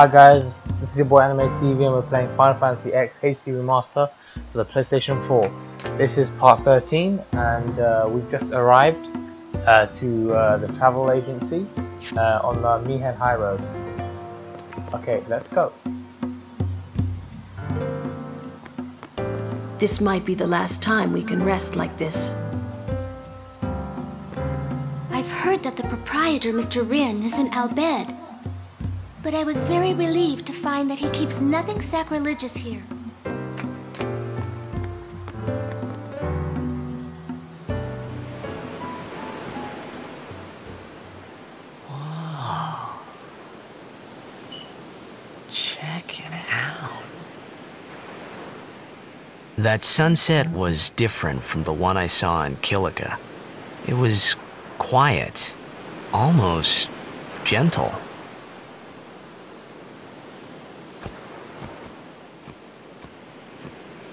Hi guys, this is your boy Anime TV and we're playing Final Fantasy X HD Remaster for the PlayStation 4. This is part 13 and we've just arrived to the travel agency on the Mihen High Road. Okay, let's go. This might be the last time we can rest like this. I've heard that the proprietor, Mr. Rin, is in Al Bhed. But I was very relieved to find that he keeps nothing sacrilegious here. Whoa. Check it out. That sunset was different from the one I saw in Kilika. It was quiet, almost gentle.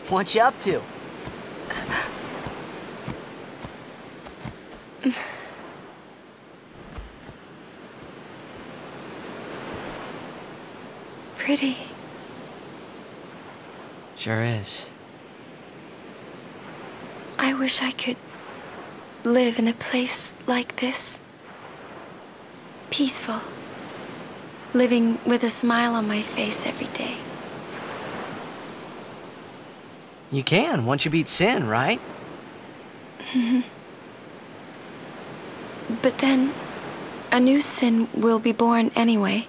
What you up to? Pretty. Sure is. I wish I could live in a place like this. Peaceful. Living with a smile on my face every day. You can, once you beat Sin, right? Mm-hmm. But then, a new Sin will be born anyway.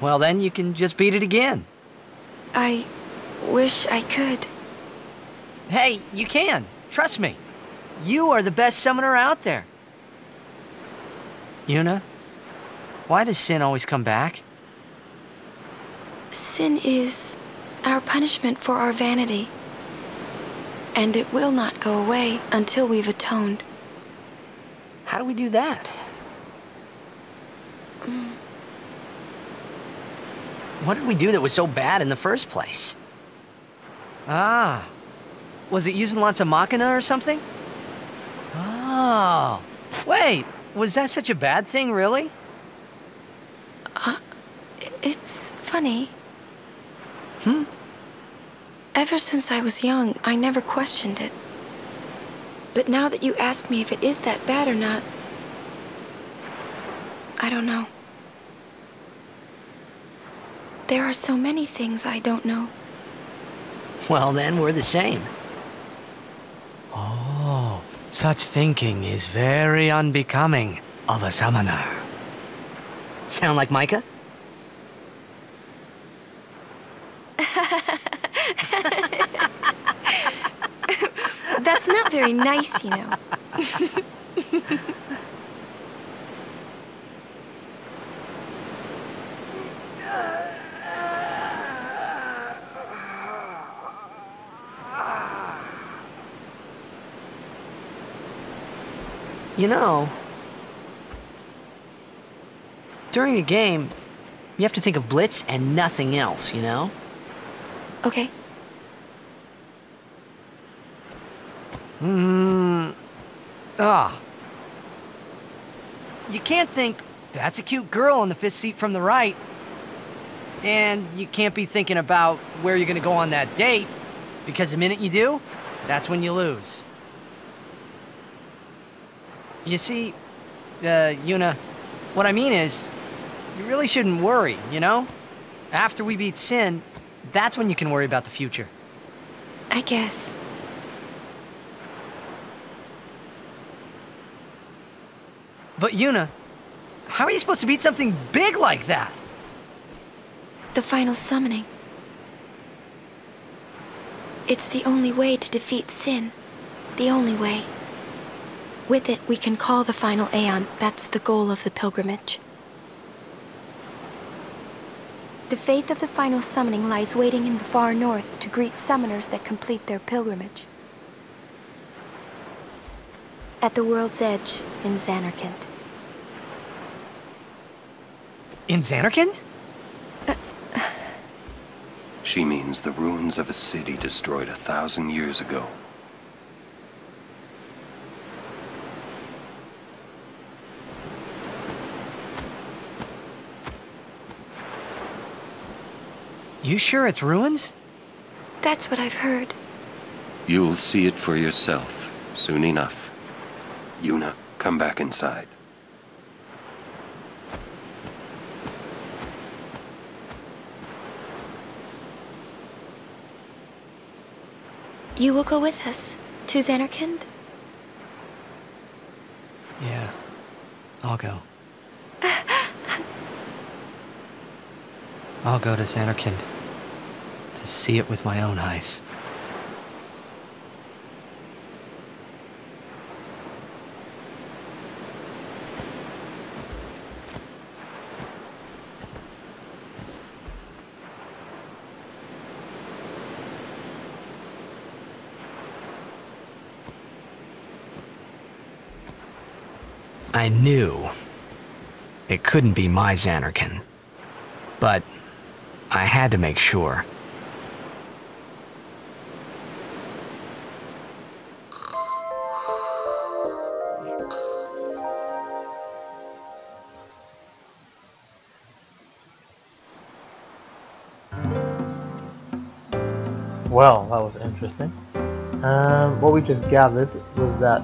Well then, you can just beat it again. I wish I could. Hey, you can. Trust me. You are the best summoner out there. Yuna, why does Sin always come back? Sin is our punishment for our vanity. And it will not go away until we've atoned. How do we do that? What did we do that was so bad in the first place? Ah, was it using lots of machina or something? Oh, wait, was that such a bad thing, really? It's funny. Hmm? Ever since I was young, I never questioned it. But now that you ask me if it is that bad or not, I don't know. There are so many things I don't know. Well, then we're the same. Oh, such thinking is very unbecoming of a summoner. Sound like Micah? That's not very nice, you know. You know, during a game, you have to think of Blitz and nothing else, you know? Okay. You can't think, that's a cute girl on the fifth seat from the right. And you can't be thinking about where you're gonna go on that date, because the minute you do, that's when you lose. You see, Yuna, what I mean is, you really shouldn't worry, you know? After we beat Sin, that's when you can worry about the future. I guess. But Yuna, how are you supposed to beat something big like that? The final summoning. It's the only way to defeat Sin. The only way. With it, we can call the final Aeon. That's the goal of the pilgrimage. The faith of the final summoning lies waiting in the far north to greet summoners that complete their pilgrimage. At the world's edge in Zanarkand. In Zanarkand? She means the ruins of a city destroyed 1,000 years ago. You sure it's ruins? That's what I've heard. You'll see it for yourself soon enough. Yuna, come back inside. You will go with us to Zanarkand? Yeah, I'll go. I'll go to Zanarkand to see it with my own eyes. I knew it couldn't be my Zanarkand, but I had to make sure. Well, that was interesting. What we just gathered was that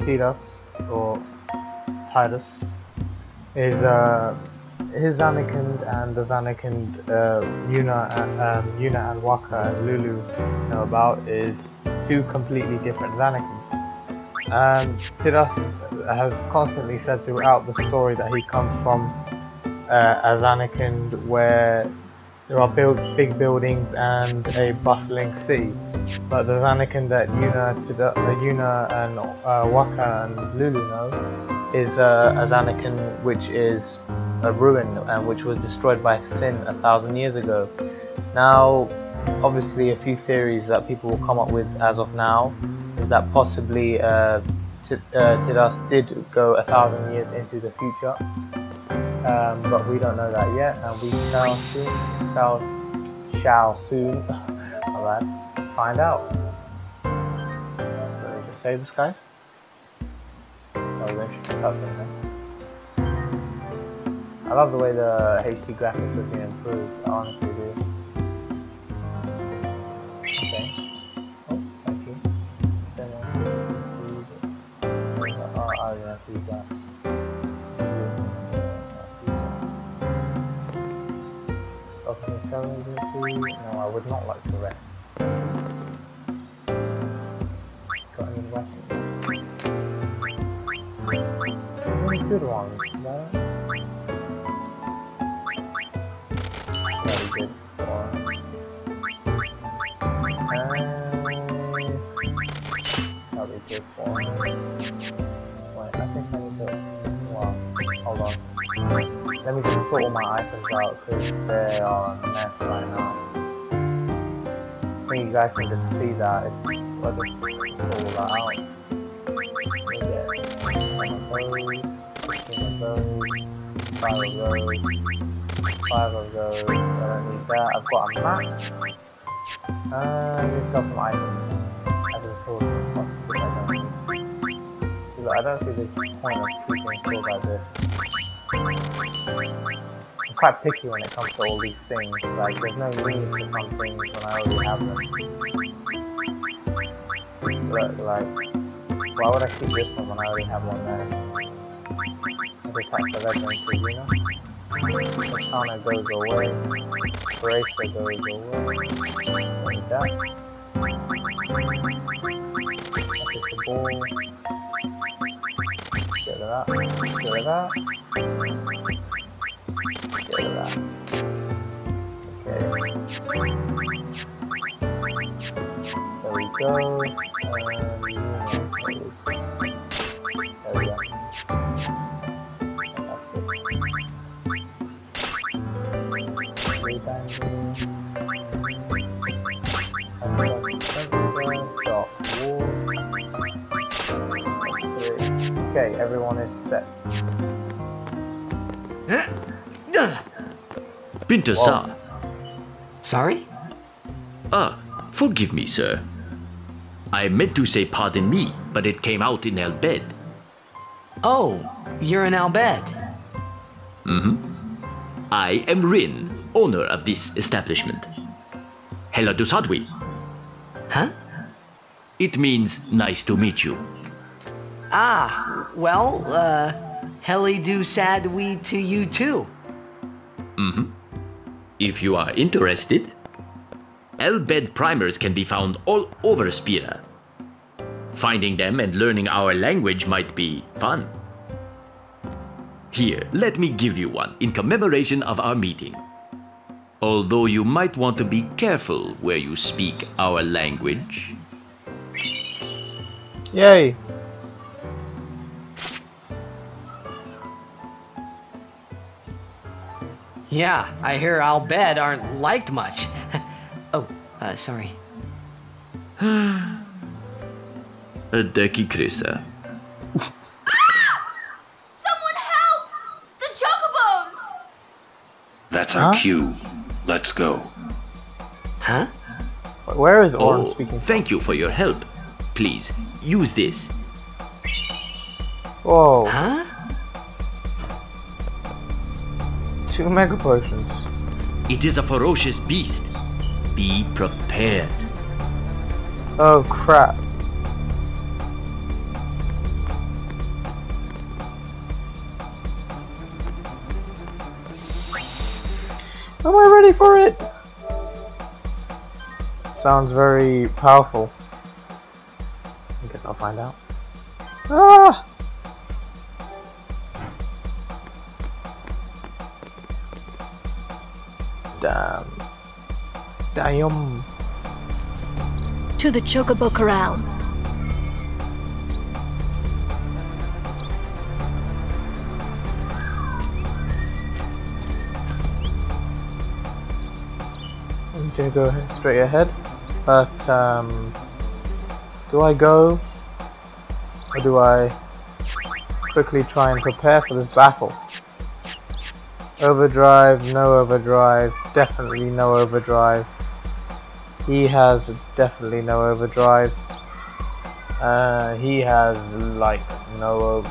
Tidus or Tidus is his Zanarkand and the Zanarkand Yuna and Wakka and Lulu know about is two completely different Zanarkands. Tidus has constantly said throughout the story that he comes from a Zanarkand where there are big buildings and a bustling city, but the Zanarkand that Yuna and Wakka and Lulu know is a Zanarkand which is a ruin and which was destroyed by Sin 1,000 years ago. Now, obviously, a few theories that people will come up with as of now is that possibly Tidus did go 1,000 years into the future, but we don't know that yet, and we shall soon alright, find out. So we just save this, guys. That was interesting cutscene, huh? I love the way the HD graphics have been improved, I honestly do. Okay. Oh, thank you. Oh, I don't have to use that. No, I would not like to rest. Got any weapons? Any good ones? No? Let me just sort all my items out because they are a mess right now. I think you guys can just see that. I'll just sort all that out. Five of those. I don't need that. I've got a map. Let me sell some items. I can sort this one. Look, I don't see the point of keeping things like this. I'm quite picky when it comes to all these things, like there's no need for some things when I already have them. But like, why would I keep this one when I already have one there? I could catch the red one too, you know? Katana goes away, Bracer goes away, like that. That's the ball. Get rid of that, get rid of that. Get rid of that. Okay. There we go. There we go. That's it. Okay, everyone is set. Bintasar. Sorry? Ah, forgive me, sir. I meant to say pardon me, but it came out in Al Bhed. Oh, you're in Al Bhed. Mm-hmm. I am Rin, owner of this establishment. Hela Dusadwi. Huh? It means nice to meet you. Ah, well, Heli Dusadwi to you too. Mm-hmm. If you are interested, Al Bhed Primers can be found all over Spira. Finding them and learning our language might be fun. Here, let me give you one in commemoration of our meeting. Although you might want to be careful where you speak our language. Yay! Yeah, I hear Al Bhed aren't liked much. Oh, sorry. Adeki Krisa. That's our cue. Let's go. Huh? Where is Auron speaking? Thank you for your help. Please, use this. Whoa. Huh? 2 mega potions. It is a ferocious beast. Be prepared. Oh, crap. Am I ready for it? Sounds very powerful. I guess I'll find out. Ah! Damn. Damn. To the Chocobo Corral. Gonna go straight ahead, but do I go or do I quickly try and prepare for this battle? Overdrive, no overdrive, definitely no overdrive. He has definitely no overdrive. He has like no,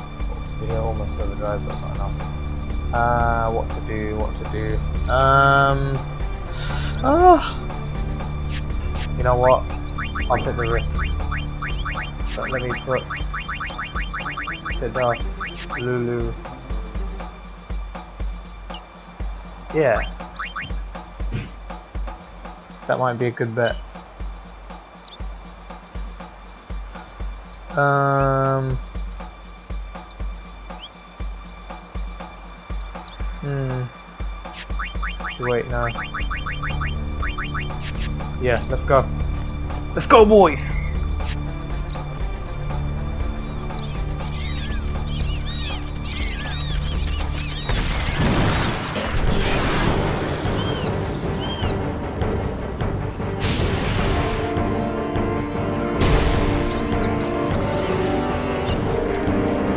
almost overdrive, but not enough. What to do? What to do? You know what? I'll take the risk. But let me put Tidus, Lulu. Yeah. That might be a good bet. Wait now. Yeah, let's go. Let's go, boys!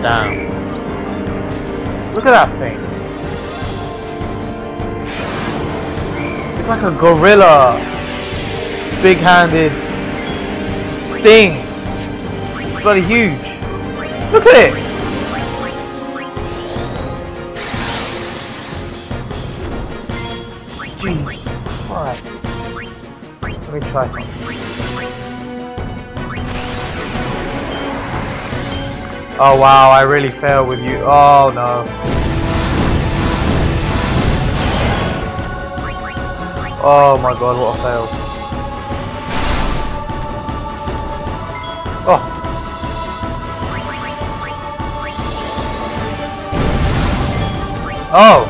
Damn. Look at that thing. It's like a gorilla. Big-handed thing. It's bloody huge. Look at it. Jeez. Alright. Let me try something. Oh wow, I really failed with you. Oh no. Oh my god, what a fail. Oh!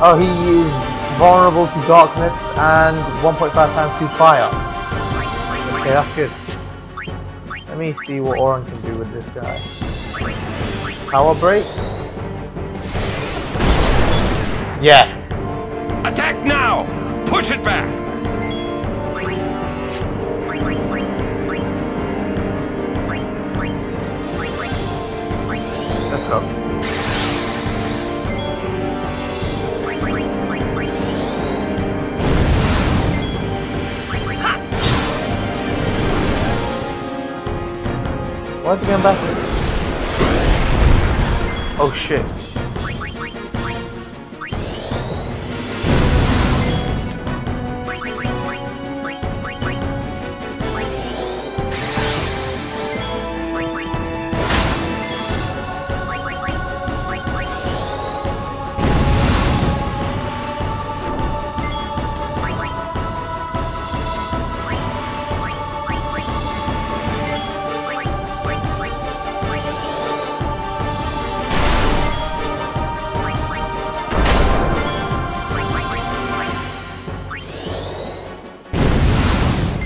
Oh, he is vulnerable to darkness and 1.5 times to fire. Okay, that's good. Let me see what Auron can do with this guy. Power break? Yes! Attack now! Push it back! Let's go. Why is he going backwards? Oh shit.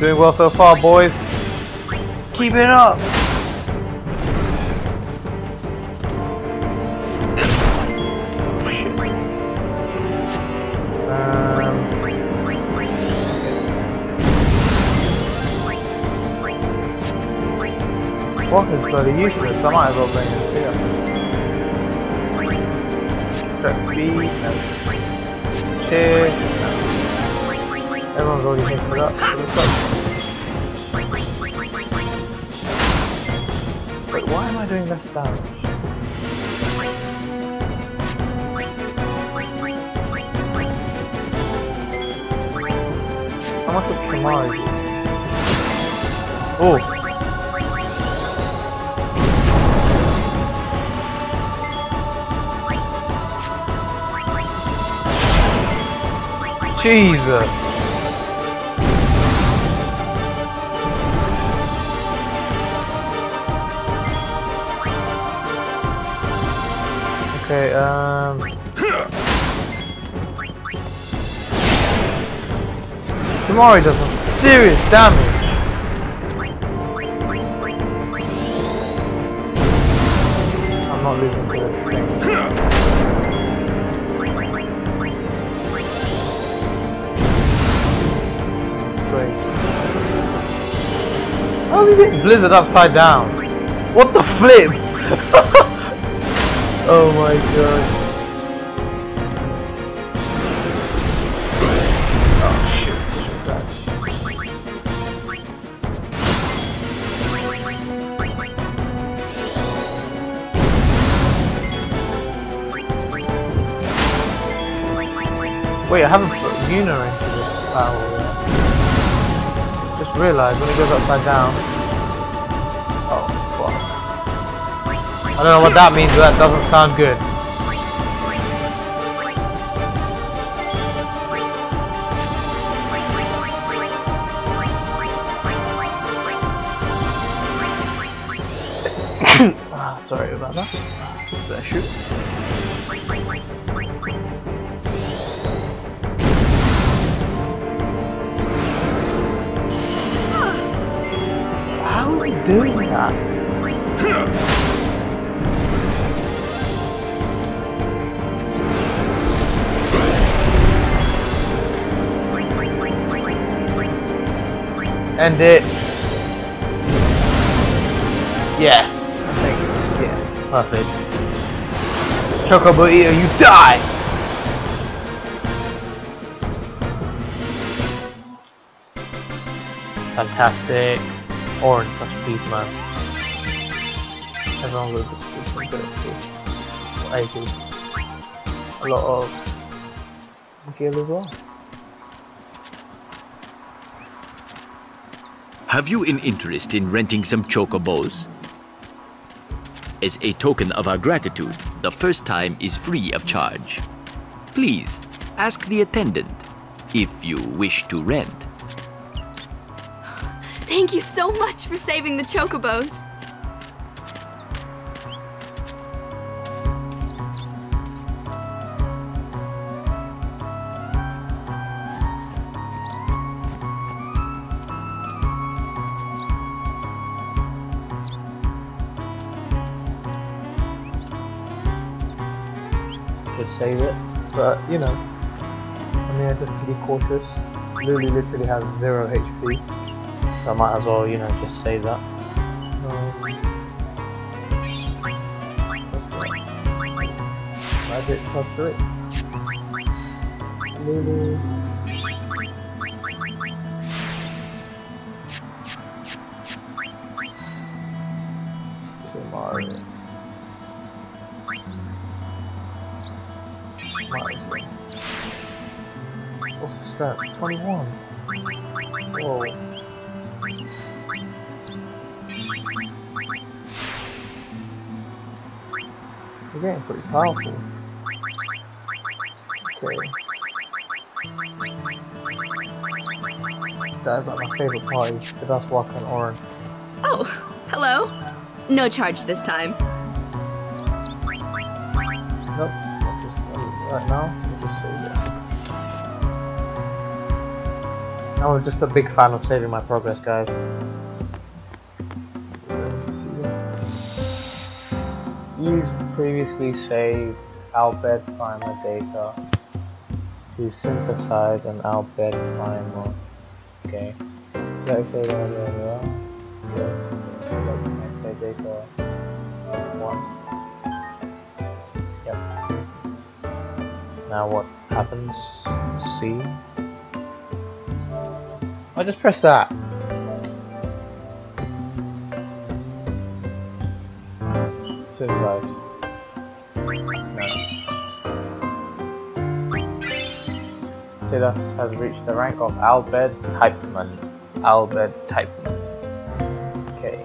Doing well so far, boys. Keep it up. Walking's bloody useless, I might as well bring this here. Set speed, no. Cheer, no. Everyone's already hinted it up, so it's like... Wait, why am I doing less damage? I must have Kamari. Oh! Jesus! Okay, Tamari does some serious damage! I'm not losing to this thing. How is he getting blizzard upside down? What the flip? Oh my god. Oh shit. Wait, I haven't put Yuna into this battle. Realize when it goes upside down. Oh fuck. I don't know what that means, but that doesn't sound good. Ah, sorry about that. Did I shoot? Doing that. End it. Yeah. I think, yeah. Perfect. Chocobo Eater, you die! Fantastic. Auron, such a beast, man. Everyone looks at something good. A lot of gear as well. Have you an interest in renting some chocobos? As a token of our gratitude, the first time is free of charge. Please ask the attendant if you wish to rent. Thank you so much for saving the chocobos. Could save it, but you know, I mean, just to be cautious, Lulu literally has 0 HP. So I might as well, you know, just save that. What's that? Magic plus 3. Lulu. Samari. Might as well. What's the spec? 21. Whoa. They're getting pretty powerful. Okay. That is like my favorite party, but that's Wakka and Auron. Oh, hello. No charge this time. Nope. I'll just, right now, we'll just save it. I was just a big fan of saving my progress, guys. Use previously saved Al Bhed Primer data to synthesize an Al Bhed Primer. Okay. Select save data. Select next save data. 1. Yep. Now what happens? C. I just press that. Synthesize. Tidus has reached the rank of Al Bhed Typeman. Al Bhed Typeman. Okay.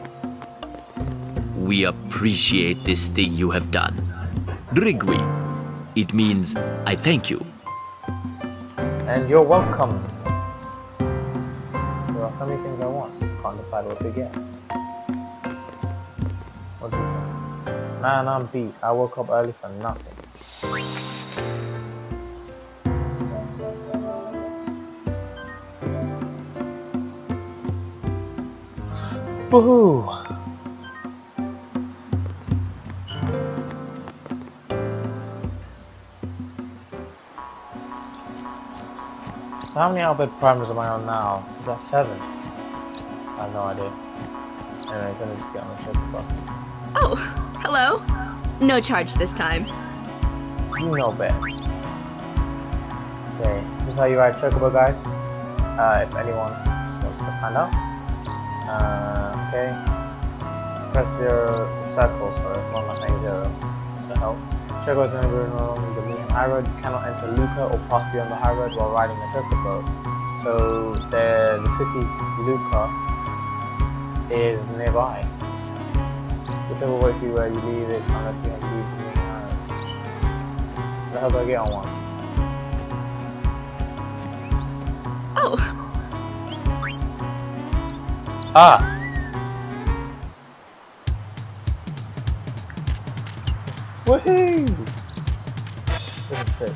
We appreciate this thing you have done. Drigwi. It means I thank you. And you're welcome. There are so many things I want. Can't decide what to get. What do you think? Man, I'm beat. I woke up early for nothing. Woohoo! So how many Al Bhed Primers am I on now? Is that 7? I have no idea. Anyways, let me just get on the ship's box. Oh! Hello? No charge this time. You know best. Okay, this is how you ride Chocobo, guys. If anyone wants to find out. Okay. Press 0 circle for 190. To help. Chocobo is going to go along the Mihen High Road. You cannot enter Luca or pass beyond the high road while riding a Chocobo. So the city Luca is nearby. Whichever way you where you leave it unless you have to use the Mihen. The hell do I get on one? Oh! Ah! Woohoo! This is sick.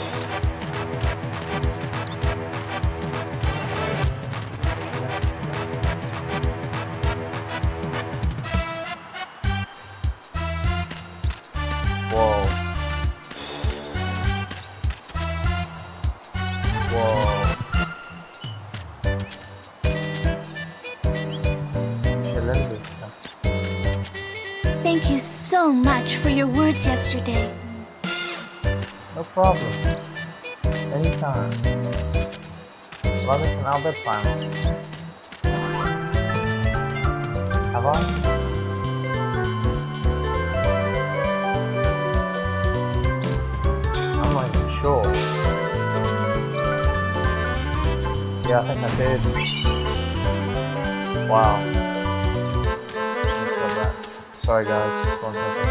For your words yesterday. No problem. Anytime. Love is an Al Bhed Primer. Have I? I'm not even sure. Yeah, I think I did. Wow. Sorry guys, just 1 second.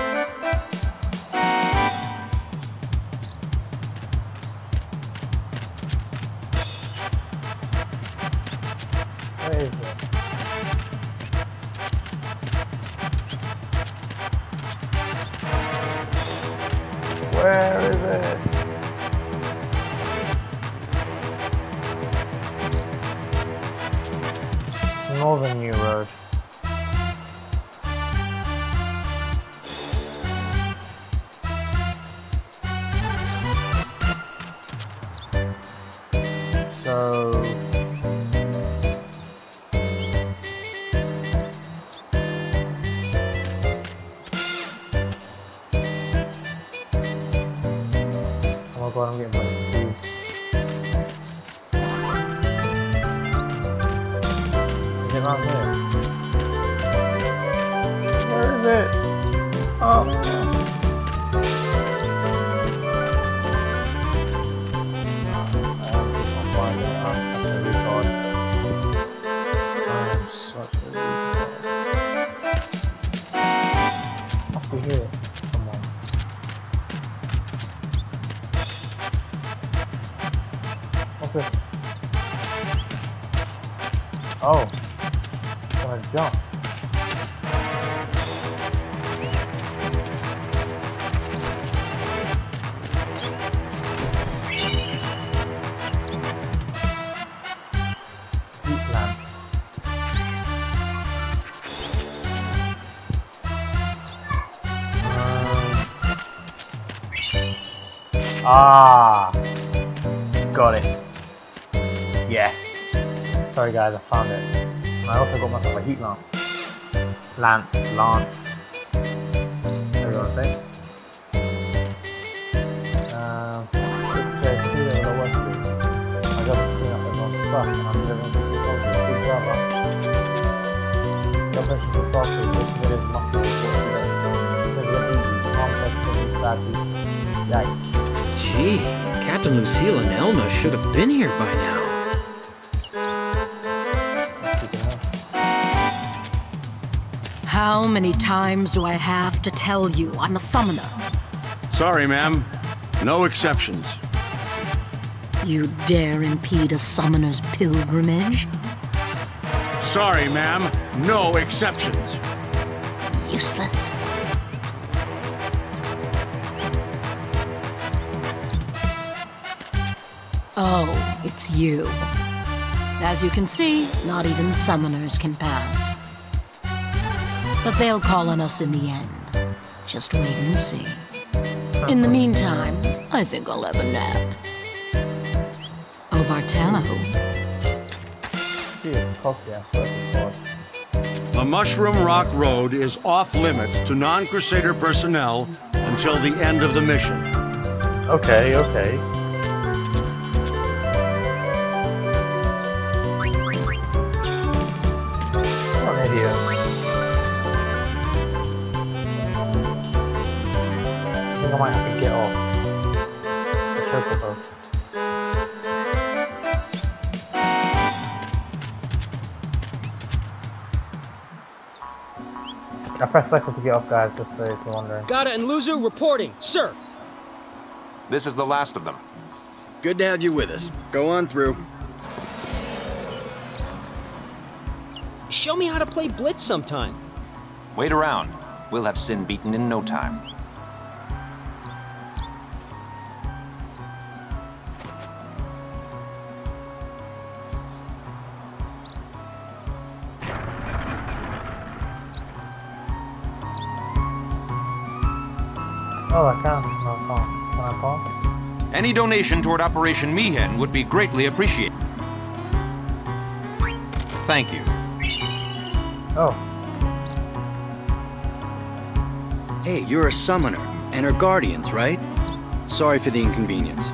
Oh, I'm gonna jump. Ah, got it. Yes. Sorry guys, I found it. And I also got myself a heat lamp. Lance. What do you want to say? Gee, Captain Lucille and Elma should have been here by now. How many times do I have to tell you I'm a summoner? Sorry, ma'am. No exceptions. You dare impede a summoner's pilgrimage? Sorry, ma'am. No exceptions. Useless. Oh, it's you. As you can see, not even summoners can pass. But they'll call on us in the end. Just wait and see. In the meantime, I think I'll have a nap. Oh, Bartello. The Mushroom Rock Road is off limits to non-Crusader personnel until the end of the mission. Okay. What an idiot. I think I might have to get off. The Chocobo. I press cycle to get off, guys, just so if you're wondering. Gata and Luzu reporting, sir. This is the last of them. Good to have you with us. Go on through. Show me how to play Blitz sometime. Wait around. We'll have Sin beaten in no time. Oh, I can't. Can I pause? Any donation toward Operation Mihen would be greatly appreciated. Thank you. Oh. Hey, you're a summoner and her guardians, right? Sorry for the inconvenience.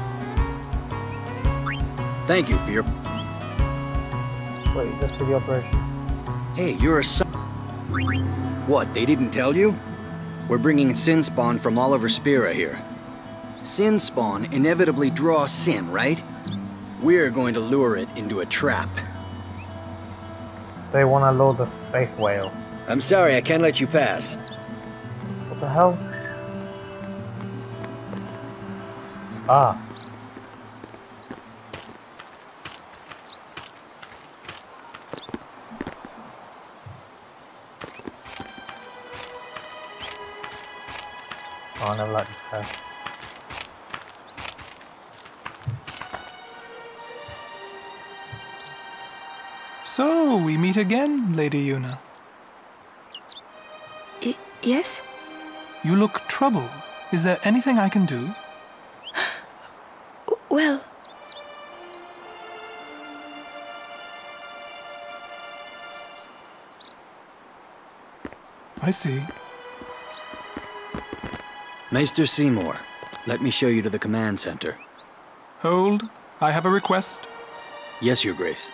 Thank you for your... Wait, that's for the operation. Hey, you're a summoner. What, they didn't tell you? We're bringing Sinspawn from Oliver Spira here. Sinspawn inevitably draws Sin, right? We're going to lure it into a trap. They want to lure the space whale. I'm sorry, I can't let you pass. What the hell? Ah. I never liked this guy. So, we meet again, Lady Yuna. Yes? You look troubled. Is there anything I can do? Well... I see. Maester Seymour, let me show you to the command center. Hold. I have a request. Yes, Your Grace.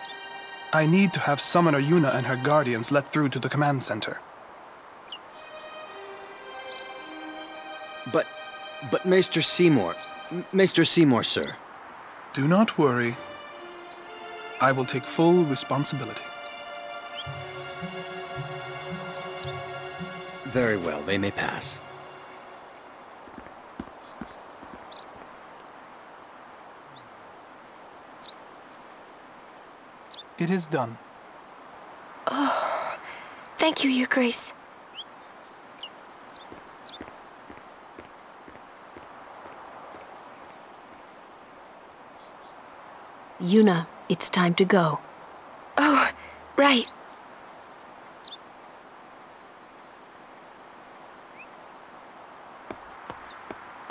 I need to have Summoner Yuna and her guardians let through to the command center. But Maester Seymour, sir. Do not worry. I will take full responsibility. Very well, they may pass. It is done. Oh, thank you, Your Grace. Yuna, it's time to go. Oh, right.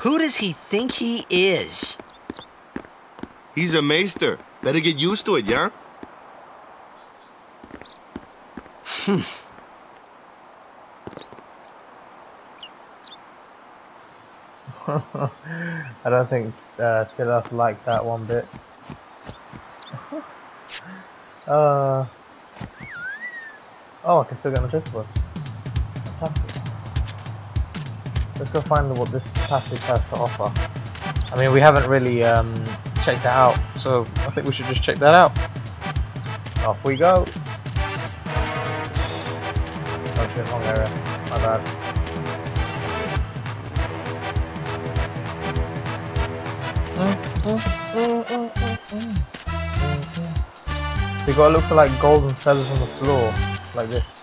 Who does he think he is? He's a maester. Better get used to it, yeah? Hmm. I don't think Tidus liked that one bit. Oh, I can still get my drift bus. Fantastic. Let's go find what this passage has to offer. I mean, we haven't really checked that out, so I think we should just check that out. Off we go. Oh shit, wrong area. My bad. So you gotta look for like golden feathers on the floor, like this.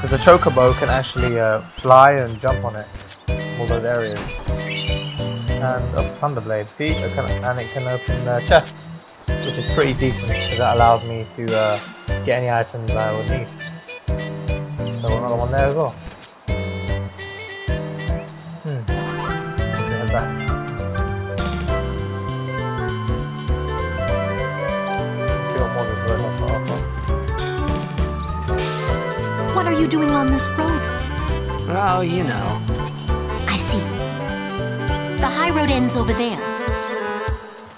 Because the Chocobo can actually fly and jump on it, all those areas. And up Thunderblade, see? And it can open chests, which is pretty decent because that allows me to get any items I would need. So another one there as well. Look at that. What are you doing on this road? Oh, you know. I see. The high road ends over there.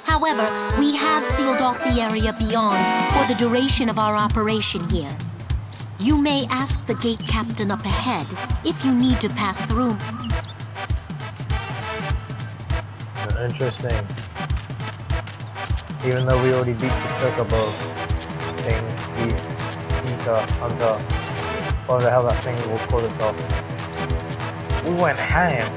However, we have sealed off the area beyond for the duration of our operation here. You may ask the gate captain up ahead if you need to pass through. Interesting. Even though we already beat the Chocobo thing, he's under whatever the hell that thing will call itself. We went ham.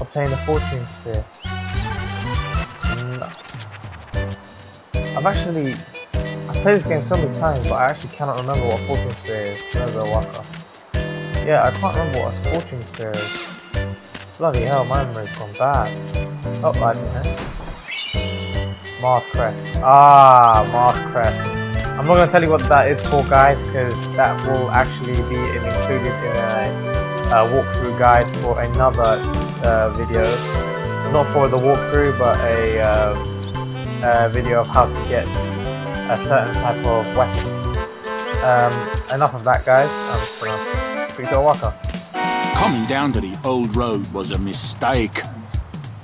Obtain the fortune sphere. No. I've played this game so many times, but I actually cannot remember what fortune sphere is. No, the Wakka. Yeah, I can't remember what a fortune sphere is. Bloody hell, my memory's gone bad. Oh, I didn't. Mars Crest. Ah, Mars Crest. I'm not going to tell you what that is for, guys, because that will actually be included in a walkthrough guide for another video. Not for the walkthrough, but a video of how to get a certain type of weapon. Enough of that, guys. Coming down to the old road was a mistake.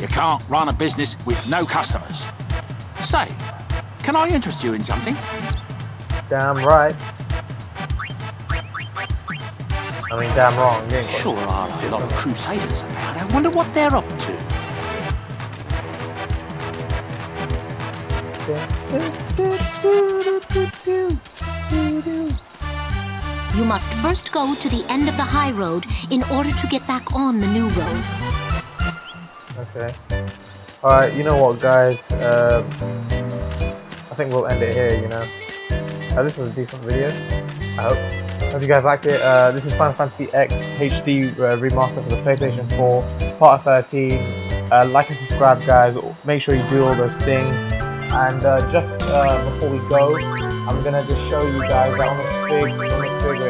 You can't run a business with no customers. Say, can I interest you in something? Damn right. I mean, damn wrong. Yeah, sure are a lot of Crusaders about. I wonder what they're up to. You must first go to the end of the high road in order to get back on the new road. Okay. Alright, you know what, guys? I think we'll end it here, you know? This was a decent video, I hope. Hope you guys liked it. This is Final Fantasy X HD Remaster for the PlayStation 4, Part 13. Like and subscribe, guys. Make sure you do all those things. And just before we go, I'm going to just show you guys that on this fig,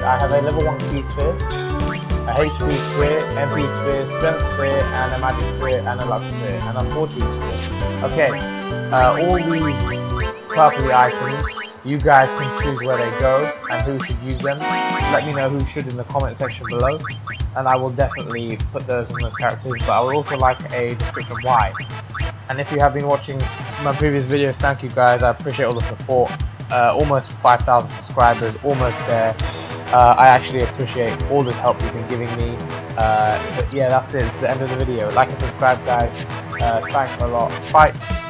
I have a level 1 key sphere, a HP sphere, MP sphere, strength sphere, and a magic sphere, and a luck sphere, and a fortune sphere. Okay, all these purple items, you guys can choose where they go and who should use them. Let me know who should in the comment section below, and I will definitely put those in the characters, but I would also like a description why. And if you have been watching my previous videos, thank you guys, I appreciate all the support. Almost 5,000 subscribers, almost there. I actually appreciate all the help you've been giving me. But yeah, that's it. It's the end of the video. Like and subscribe, guys. Thanks a lot. Bye.